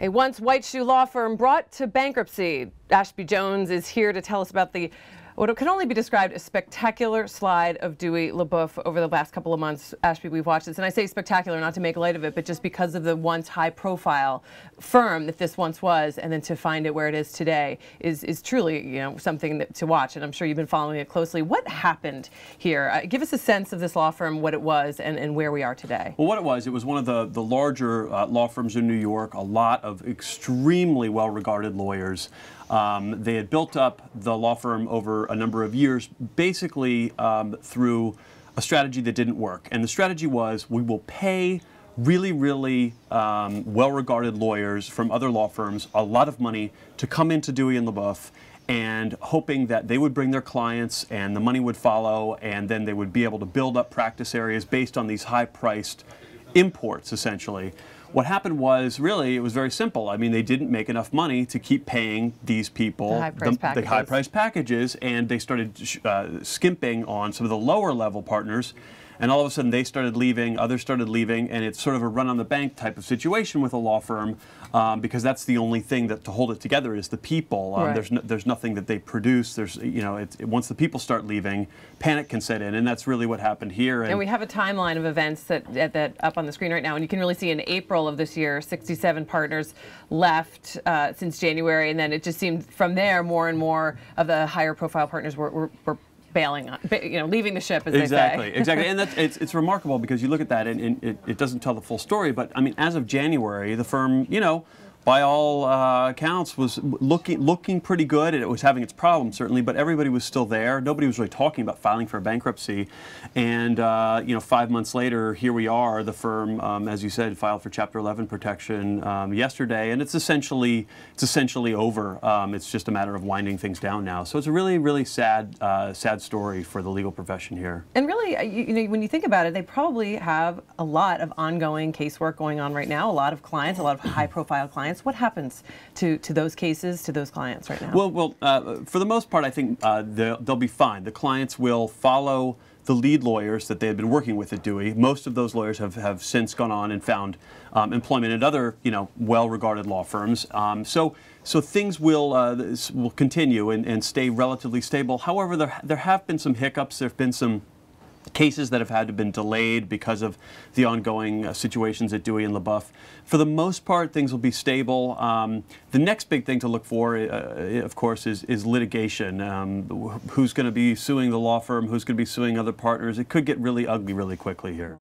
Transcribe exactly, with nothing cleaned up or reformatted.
A once white shoe law firm brought to bankruptcy. Ashby Jones is here to tell us about the what can only be described as spectacular slide of Dewey LeBoeuf over the last couple of months. Ashby, we've watched this, and I say spectacular not to make light of it, but just because of the once high-profile firm that this once was, and then to find it where it is today is is truly, you know, something that, to watch. And I'm sure you've been following it closely. What happened here? Uh, give us a sense of this law firm, what it was, and, and where we are today. Well, what it was, it was one of the the larger uh, law firms in New York. A lot of extremely well-regarded lawyers. Um, they had built up the law firm over a number of years, basically um, through a strategy that didn't work. And the strategy was, we will pay really, really um, well-regarded lawyers from other law firms a lot of money to come into Dewey and LeBoeuf, and hoping that they would bring their clients and the money would follow, and then they would be able to build up practice areas based on these high-priced imports, essentially. What happened was, really, it was very simple. I mean, they didn't make enough money to keep paying these people the high-priced the, the high packages, and they started uh, skimping on some of the lower-level partners, and all of a sudden they started leaving, others started leaving, and it's sort of a run-on-the-bank type of situation with a law firm, um, because that's the only thing that to hold it together is the people. Um, right. There's no, there's nothing that they produce. There's, you know, it's, it, once the people start leaving, panic can set in, and that's really what happened here. And, and we have a timeline of events that, that that up on the screen right now, and you can really see in April of this year, sixty-seven partners left uh, since January, and then it just seemed from there more and more of the higher profile partners were, were, were bailing on, you know, leaving the ship, as exactly, they say. Exactly, exactly. And that's, it's, it's remarkable because you look at that and, and it, it doesn't tell the full story, but I mean, as of January, the firm, you know, by all uh, accounts, was looking looking pretty good, and it was having its problems, certainly, but everybody was still there. Nobody was really talking about filing for bankruptcy, and uh, you know, five months later, here we are. The firm, um, as you said, filed for Chapter eleven protection um, yesterday, and it's essentially it's essentially over. Um, it's just a matter of winding things down now. So it's a really, really sad uh, sad story for the legal profession here. And really, you, you know, when you think about it, they probably have a lot of ongoing casework going on right now. A lot of clients, a lot of high-profile clients. What happens to, to those cases, to those clients right now? Well, well uh, for the most part, I think uh, they'll, they'll be fine. The clients will follow the lead lawyers that they had been working with at Dewey. Most of those lawyers have, have since gone on and found um, employment at other, you know, well-regarded law firms. Um, so, so things will uh, will continue and, and stay relatively stable. However, there, there have been some hiccups. There have been some cases that have had to been delayed because of the ongoing uh, situations at Dewey and LeBoeuf. For the most part, things will be stable. Um, the next big thing to look for, uh, of course, is, is litigation. Um, who's going to be suing the law firm? Who's going to be suing other partners? It could get really ugly really quickly here.